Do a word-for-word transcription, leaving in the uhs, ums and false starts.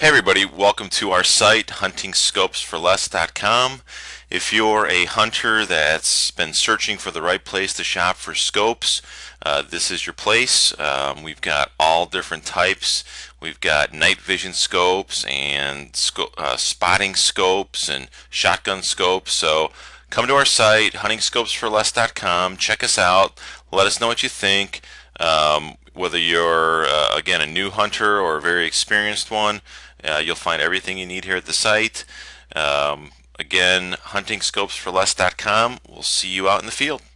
Hey everybody, welcome to our site hunting scopes for less dot com. If you're a hunter that's been searching for the right place to shop for scopes, uh, this is your place. Um, we've got all different types. We've got night vision scopes and sco uh, spotting scopes and shotgun scopes. So come to our site hunting scopes for less dot com, check us out, let us know what you think. Um, whether you're uh, again a new hunter or a very experienced one, uh, you'll find everything you need here at the site. Um, again, hunting scopes for less dot com. We'll see you out in the field.